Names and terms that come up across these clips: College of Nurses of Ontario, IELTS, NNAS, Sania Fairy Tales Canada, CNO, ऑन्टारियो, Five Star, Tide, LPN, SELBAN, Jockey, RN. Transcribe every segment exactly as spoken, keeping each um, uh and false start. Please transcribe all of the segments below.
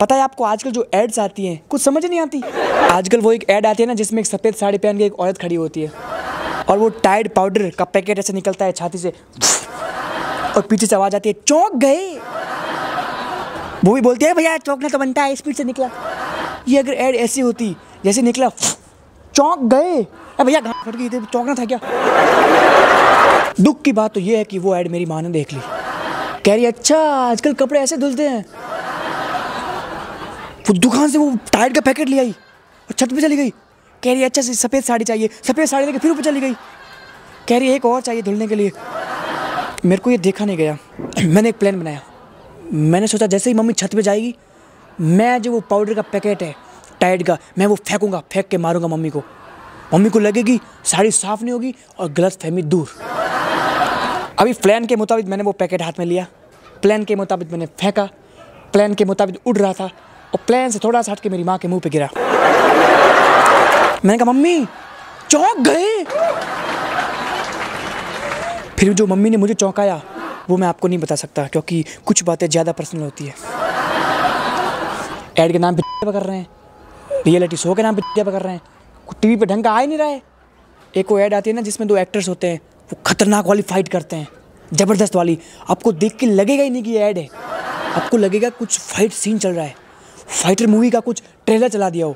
पता है आपको आजकल जो एड्स आती हैं कुछ समझ नहीं आती। आजकल वो एक ऐड आती है ना जिसमें एक सफ़ेद साड़ी पहन के एक औरत खड़ी होती है और वो टाइड पाउडर का पैकेट ऐसे निकलता है छाती से और पीछे से आवाज़ आती है चौंक गए। वो भी बोलती है भैया चौंकना तो बनता है, स्पीड से निकला। ये अगर ऐड ऐसी होती जैसे निकला चौंक गए, अरे भैया घाट फट गई, चौंकना था क्या। दुख की बात तो ये है कि वो ऐड मेरी माँ ने देख ली। कह रही अच्छा आजकल कपड़े ऐसे धुलते हैं। वो दुकान से वो टाइड का पैकेट ले आई और छत पे चली गई। कह रही अच्छा सफ़ेद साड़ी चाहिए, सफ़ेद साड़ी लेके फिर ऊपर चली गई। कह रही एक और चाहिए धुलने के लिए। मेरे को ये देखा नहीं गया। मैंने एक प्लान बनाया। मैंने सोचा जैसे ही मम्मी छत पे जाएगी मैं जो वो पाउडर का पैकेट है टाइड का मैं वो फेंकूंगा, फेंक के मारूंगा मम्मी को। मम्मी को लगेगी साड़ी साफ़ नहीं होगी और गलतफहमी दूर। अभी प्लान के मुताबिक मैंने वो पैकेट हाथ में लिया, प्लान के मुताबिक मैंने फेंका, प्लान के मुताबिक उड़ रहा था और प्लान से थोड़ा सा हट के मेरी माँ के मुंह पे गिरा। मैंने कहा मम्मी चौंक गए। फिर जो मम्मी ने मुझे चौंकाया वो मैं आपको नहीं बता सकता क्योंकि कुछ बातें ज़्यादा पर्सनल होती है। ऐड के नाम पे पकड़ रहे हैं, रियलिटी शो के नाम पे पकड़ रहे हैं, टी वी पर ढंग का आ ही नहीं रहा है। एक वो ऐड आती है ना जिसमें दो एक्टर्स होते हैं वो खतरनाक वाली फाइट करते हैं, ज़बरदस्त वाली। आपको देख के लगेगा ही नहीं कि ऐड है, आपको लगेगा कुछ फाइट सीन चल रहा है, फाइटर मूवी का कुछ ट्रेलर चला दिया हो।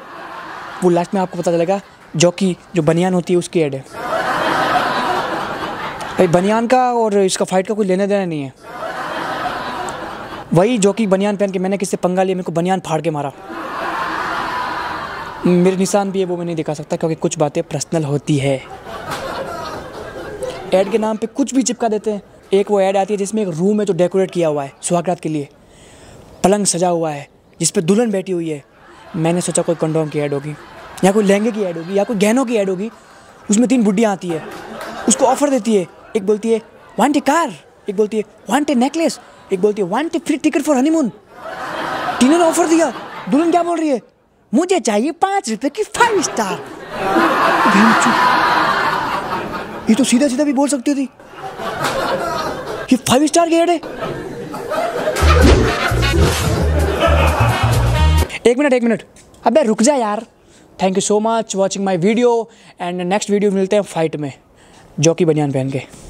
वो लास्ट में आपको पता चलेगा जॉकी जो बनियान होती है उसकी ऐड है। भाई बनियान का और इसका फाइट का कोई लेना देना नहीं है। वही जॉकी बनियान पहन के मैंने किससे पंगा लिया, मेरे को बनियान फाड़ के मारा। मेरे निशान भी है वो मैं नहीं दिखा सकता क्योंकि कुछ बातें पर्सनल होती है। ऐड के नाम पे कुछ भी चिपका देते हैं। एक वो ऐड आती है जिसमें एक रूम है जो डेकोरेट किया हुआ है सुहागरात के लिए, पलंग सजा हुआ है जिस पर दुल्हन बैठी हुई है। मैंने सोचा कोई कंडोम की ऐड होगी या कोई लहंगे की ऐड होगी या कोई गहनों की ऐड होगी। उसमें तीन बुढ़ियाँ आती है, उसको ऑफ़र देती है। एक बोलती है वांट ए कार, एक बोलती है वांट ए नेकलेस, एक बोलती है want a free ticket for honeymoon. तीनों ने ऑफ़र दिया। दुल्हन क्या बोल रही है, मुझे चाहिए पाँच रुपये की फाइव स्टार। ये तो सीधा सीधा भी बोल सकती थी ये फाइव स्टार की ऐड है। एक मिनट एक मिनट अबे रुक जा यार। Thank you so much watching my video and next video मिलते हैं फाइट में जॉकी बनियान पहन के।